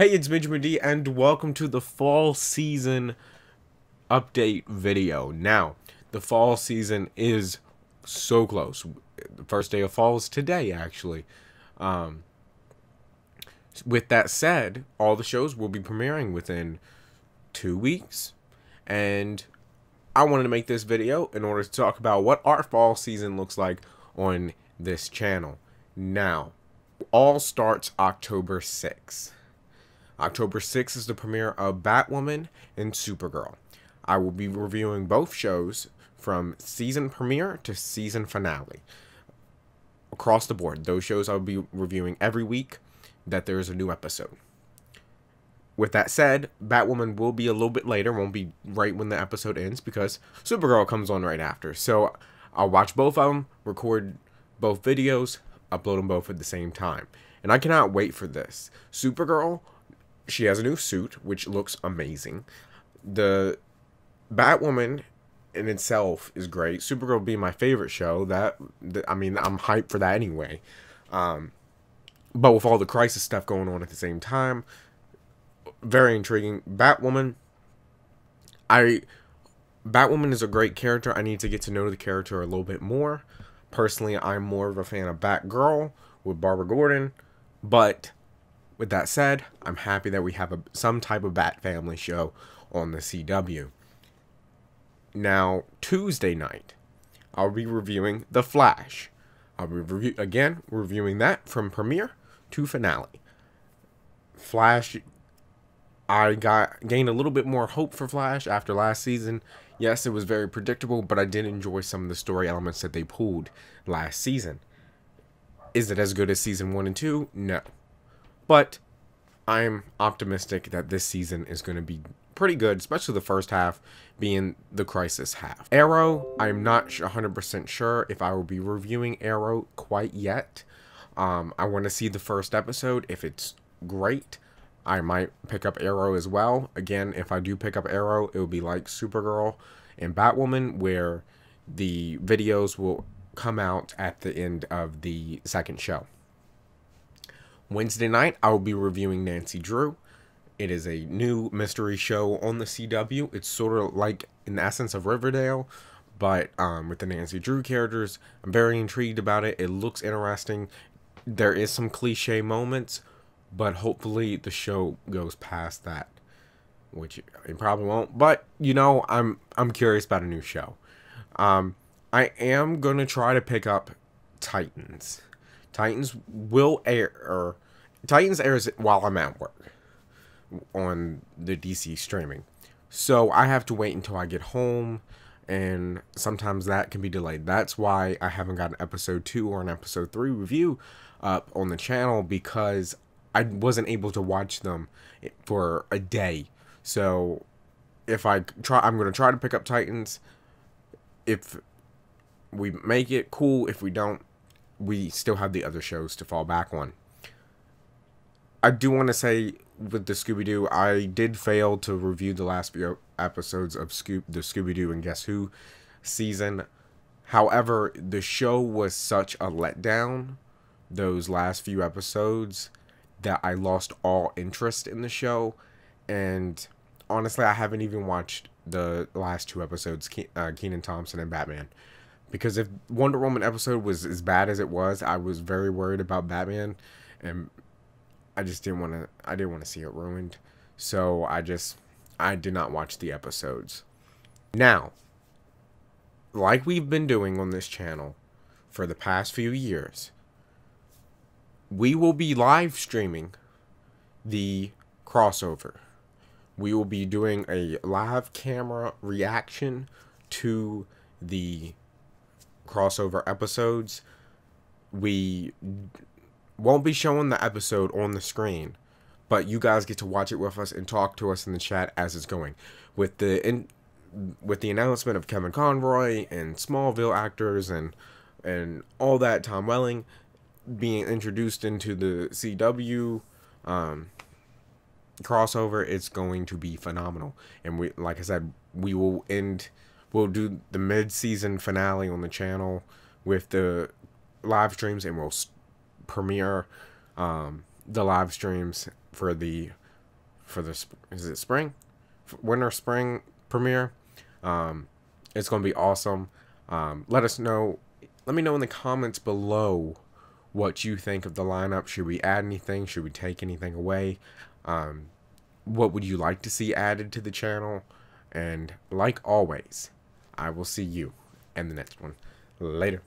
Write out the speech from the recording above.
Hey, it's Benjamin D, and welcome to the fall season update video. Now, the fall season is so close. The first day of fall is today, actually. With that said, all the shows will be premiering within 2 weeks, and I wanted to make this video in order to talk about what our fall season looks like on this channel. Now, all starts October 6th. October 6th is the premiere of Batwoman and Supergirl. I will be reviewing both shows from season premiere to season finale. Across the board, those shows I'll be reviewing every week that there is a new episode. With that said, Batwoman will be a little bit later, won't be right when the episode ends because Supergirl comes on right after. So I'll watch both of them, record both videos, upload them both at the same time. And I cannot wait for this. Supergirl, she has a new suit, which looks amazing. The Batwoman in itself is great. Supergirl being my favorite show. I mean, I'm hyped for that anyway. But with all the crisis stuff going on at the same time, very intriguing. Batwoman is a great character. I need to get to know the character a little bit more. Personally, I'm more of a fan of Batgirl with Barbara Gordon, but with that said, I'm happy that we have some type of Bat family show on the CW. Now, Tuesday night, I'll be reviewing The Flash. I'll be reviewing that from premiere to finale. Flash, I gained a little bit more hope for Flash after last season. Yes, it was very predictable, but I did enjoy some of the story elements that they pulled last season. Is it as good as season 1 and 2? No. But I'm optimistic that this season is going to be pretty good, especially the first half being the crisis half. Arrow, I'm not 100% sure if I will be reviewing Arrow quite yet. I want to see the first episode. If it's great, I might pick up Arrow as well. Again, if I do pick up Arrow, it will be like Supergirl and Batwoman, where the videos will come out at the end of the second show. Wednesday night, I will be reviewing Nancy Drew. It is a new mystery show on the CW. It's sort of like in the essence of Riverdale, but with the Nancy Drew characters. I'm very intrigued about it. It looks interesting. There is some cliche moments, but hopefully the show goes past that, which it probably won't. But, you know, I'm curious about a new show. I am going to try to pick up Titans. Titans will air, or Titans airs while I'm at work on the DC streaming. So I have to wait until I get home, and sometimes that can be delayed. That's why I haven't got an episode 2 or an episode 3 review up on the channel, because I wasn't able to watch them for a day. So if I try, I'm going to try to pick up Titans. If we make it, cool. If we don't, we still have the other shows to fall back on. I do want to say with the Scooby-Doo, I did fail to review the last few episodes of the Scooby-Doo and Guess Who season. However, the show was such a letdown those last few episodes that I lost all interest in the show. And honestly, I haven't even watched the last 2 episodes, Kenan Thompson and Batman. Because if Wonder Woman episode was as bad as it was, I was very worried about Batman, and I just didn't want to. I didn't want to see it ruined, so I did not watch the episodes. Now, like we've been doing on this channel for the past few years, we will be live streaming the crossover. We will be doing a live camera reaction to the crossover episodes. We won't be showing the episode on the screen, but you guys get to watch it with us and talk to us in the chat as it's going. With the announcement of Kevin Conroy and Smallville actors and all that, Tom Welling being introduced into the CW crossover, it's going to be phenomenal. And we, like I said, we will end. We'll do the mid-season finale on the channel with the live streams, and we'll premiere the live streams for the for the winter spring premiere. It's going to be awesome. Let us know. Let me know in the comments below what you think of the lineup. Should we add anything? Should we take anything away? What would you like to see added to the channel? And like always, I will see you in the next one. Later.